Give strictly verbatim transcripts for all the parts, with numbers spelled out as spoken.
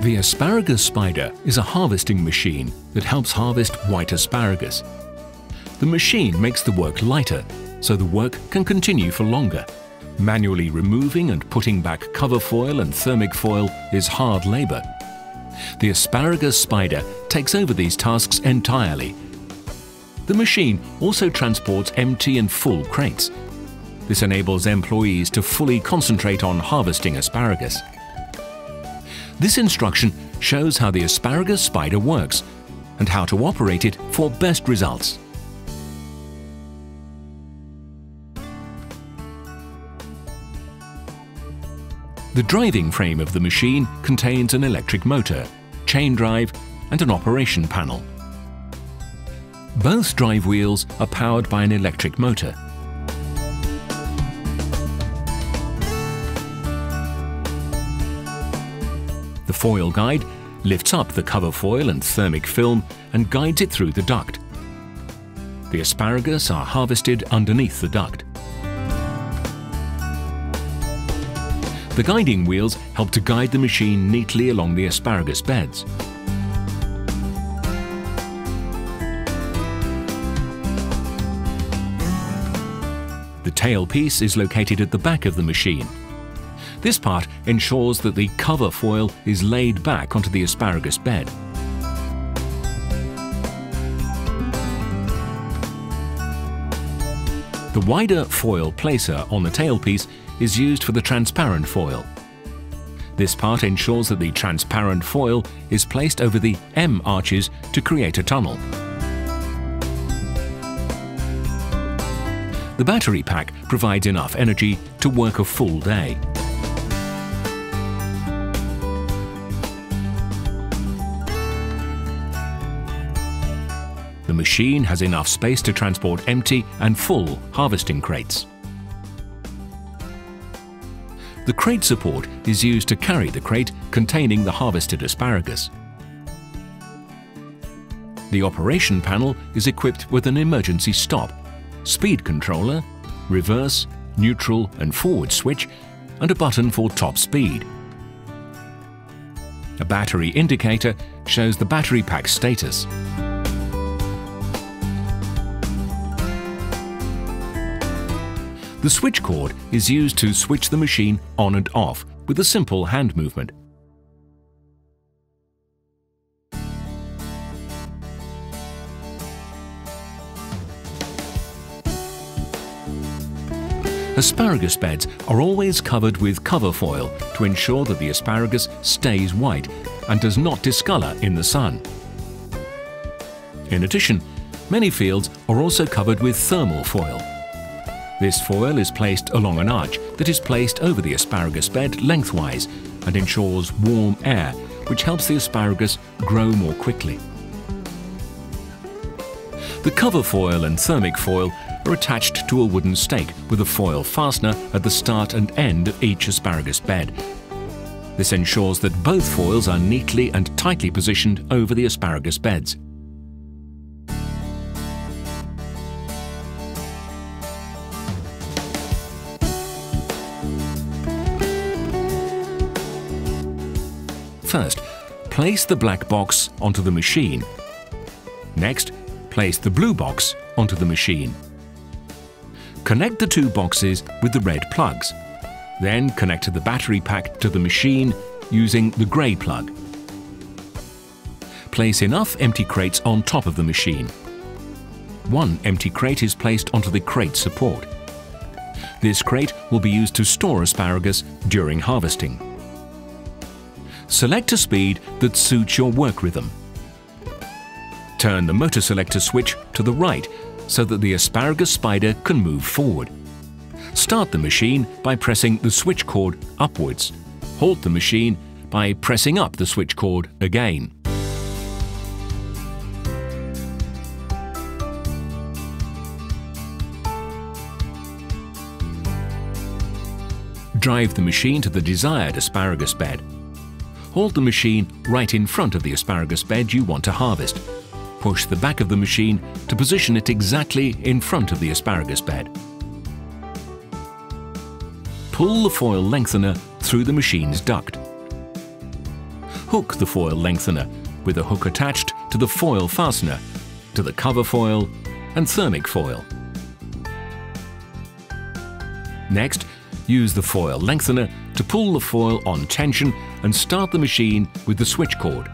The asparagus spider is a harvesting machine that helps harvest white asparagus. The machine makes the work lighter, so the work can continue for longer. Manually removing and putting back cover foil and thermic foil is hard labor. The asparagus spider takes over these tasks entirely. The machine also transports empty and full crates. This enables employees to fully concentrate on harvesting asparagus. This instruction shows how the asparagus spider works and how to operate it for best results. The driving frame of the machine contains an electric motor, chain drive, and an operation panel. Both drive wheels are powered by an electric motor. The foil guide lifts up the cover foil and thermic film and guides it through the duct. The asparagus are harvested underneath the duct. The guiding wheels help to guide the machine neatly along the asparagus beds. The tailpiece is located at the back of the machine. This part ensures that the cover foil is laid back onto the asparagus bed. The wider foil placer on the tailpiece is used for the transparent foil. This part ensures that the transparent foil is placed over the M arches to create a tunnel. The battery pack provides enough energy to work a full day. The machine has enough space to transport empty and full harvesting crates. The crate support is used to carry the crate containing the harvested asparagus. The operation panel is equipped with an emergency stop, speed controller, reverse, neutral and forward switch, and a button for top speed. A battery indicator shows the battery pack status. The switch cord is used to switch the machine on and off with a simple hand movement. Asparagus beds are always covered with cover foil to ensure that the asparagus stays white and does not discolor in the sun. In addition, many fields are also covered with thermal foil. This foil is placed along an arch that is placed over the asparagus bed lengthwise and ensures warm air, which helps the asparagus grow more quickly. The cover foil and thermic foil are attached to a wooden stake with a foil fastener at the start and end of each asparagus bed. This ensures that both foils are neatly and tightly positioned over the asparagus beds. First, place the black box onto the machine. Next, place the blue box onto the machine. Connect the two boxes with the red plugs. Then connect the battery pack to the machine using the grey plug. Place enough empty crates on top of the machine. One empty crate is placed onto the crate support. This crate will be used to store asparagus during harvesting. Select a speed that suits your work rhythm. Turn the motor selector switch to the right so that the asparagus spider can move forward. Start the machine by pressing the switch cord upwards. Halt the machine by pressing up the switch cord again. Drive the machine to the desired asparagus bed. Hold the machine right in front of the asparagus bed you want to harvest. Push the back of the machine to position it exactly in front of the asparagus bed. Pull the foil lengthener through the machine's duct. hook the foil lengthener with a hook attached to the foil fastener, to the cover foil and thermic foil. Next, use the foil lengthener to pull the foil on tension and start the machine with the switch cord.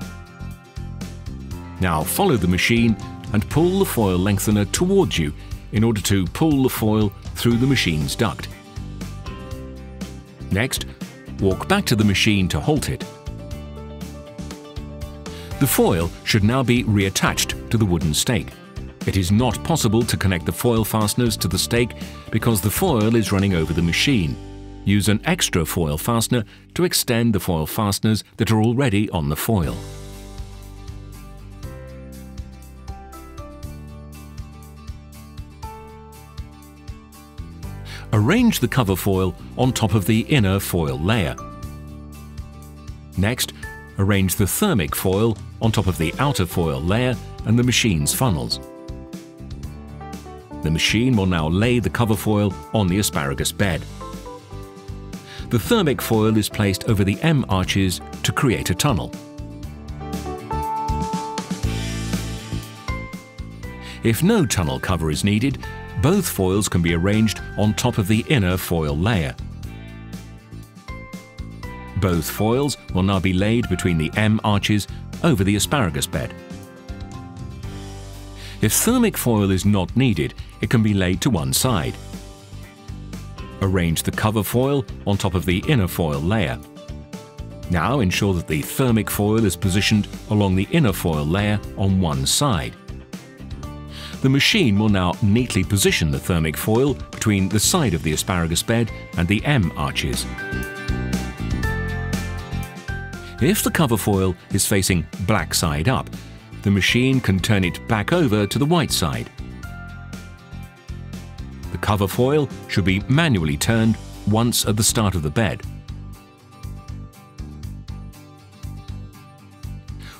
Now follow the machine and pull the foil lengthener towards you in order to pull the foil through the machine's duct. Next, walk back to the machine to halt it. The foil should now be reattached to the wooden stake. It is not possible to connect the foil fasteners to the stake because the foil is running over the machine. Use an extra foil fastener to extend the foil fasteners that are already on the foil. Arrange the cover foil on top of the inner foil layer. Next, arrange the thermic foil on top of the outer foil layer and the machine's funnels. The machine will now lay the cover foil on the asparagus bed. The thermic foil is placed over the M arches to create a tunnel. If no tunnel cover is needed, both foils can be arranged on top of the inner foil layer. Both foils will now be laid between the M arches over the asparagus bed. If thermic foil is not needed, it can be laid to one side. Arrange the cover foil on top of the inner foil layer. Now ensure that the thermic foil is positioned along the inner foil layer on one side. The machine will now neatly position the thermic foil between the side of the asparagus bed and the M arches. If the cover foil is facing black side up, the machine can turn it back over to the white side. The cover foil should be manually turned once at the start of the bed.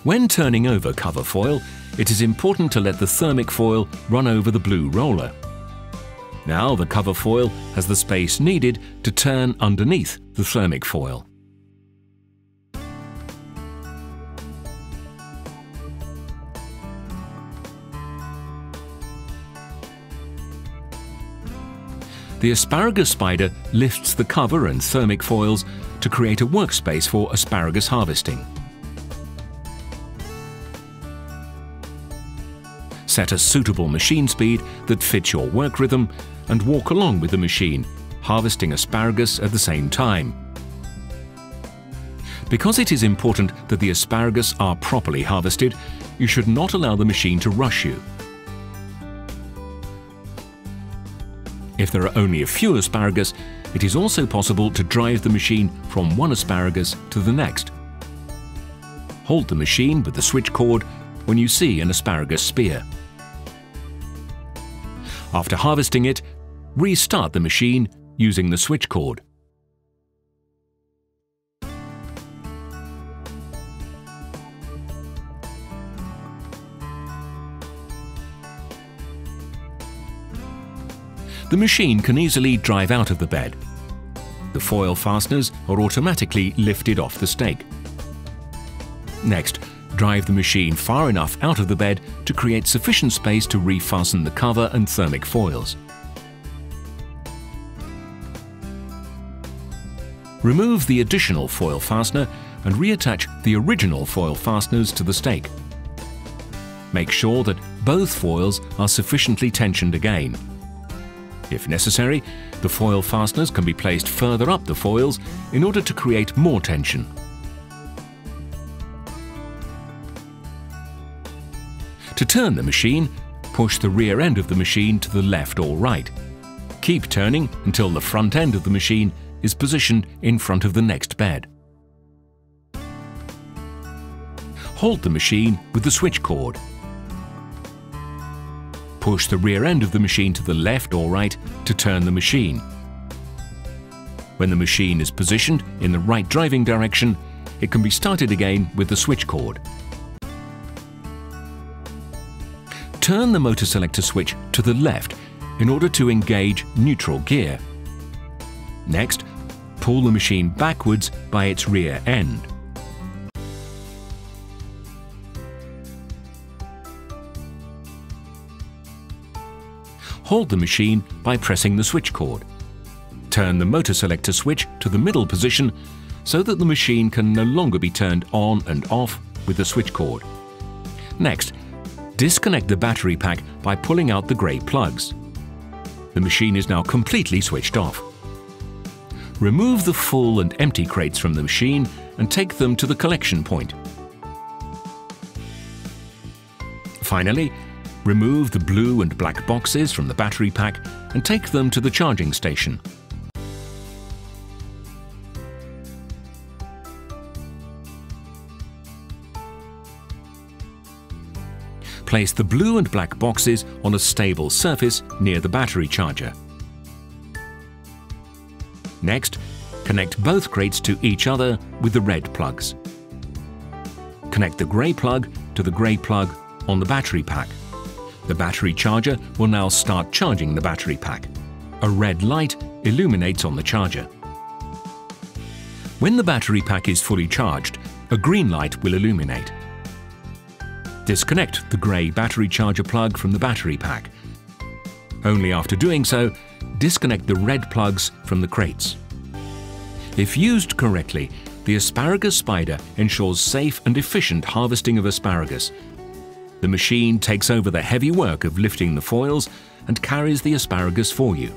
When turning over cover foil, it is important to let the thermic foil run over the blue roller. Now the cover foil has the space needed to turn underneath the thermic foil. The asparagus spider lifts the cover and thermic foils to create a workspace for asparagus harvesting. Set a suitable machine speed that fits your work rhythm and walk along with the machine, harvesting asparagus at the same time. Because it is important that the asparagus are properly harvested, you should not allow the machine to rush you. If there are only a few asparagus, it is also possible to drive the machine from one asparagus to the next. Hold the machine with the switch cord when you see an asparagus spear. After harvesting it, restart the machine using the switch cord. The machine can easily drive out of the bed. The foil fasteners are automatically lifted off the stake. Next, drive the machine far enough out of the bed to create sufficient space to refasten the cover and thermic foils. Remove the additional foil fastener and reattach the original foil fasteners to the stake. Make sure that both foils are sufficiently tensioned again. If necessary, the foil fasteners can be placed further up the foils in order to create more tension. To turn the machine, push the rear end of the machine to the left or right. Keep turning until the front end of the machine is positioned in front of the next bed. Hold the machine with the switch cord. Push the rear end of the machine to the left or right to turn the machine. When the machine is positioned in the right driving direction, it can be started again with the switch cord. Turn the motor selector switch to the left in order to engage neutral gear. Next, pull the machine backwards by its rear end. hold the machine by pressing the switch cord. Turn the motor selector switch to the middle position so that the machine can no longer be turned on and off with the switch cord. Next, disconnect the battery pack by pulling out the grey plugs. The machine is now completely switched off. Remove the full and empty crates from the machine and take them to the collection point. Finally, remove the blue and black boxes from the battery pack and take them to the charging station. Place the blue and black boxes on a stable surface near the battery charger. Next, connect both crates to each other with the red plugs. Connect the grey plug to the grey plug on the battery pack. The battery charger will now start charging the battery pack. A red light illuminates on the charger. When the battery pack is fully charged, a green light will illuminate. Disconnect the grey battery charger plug from the battery pack. Only after doing so, disconnect the red plugs from the crates. If used correctly, the Asparagus Spider ensures safe and efficient harvesting of asparagus. The machine takes over the heavy work of lifting the foils and carries the asparagus for you.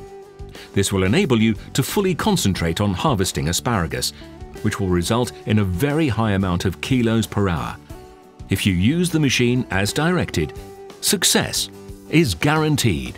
This will enable you to fully concentrate on harvesting asparagus, which will result in a very high amount of kilos per hour. If you use the machine as directed, success is guaranteed.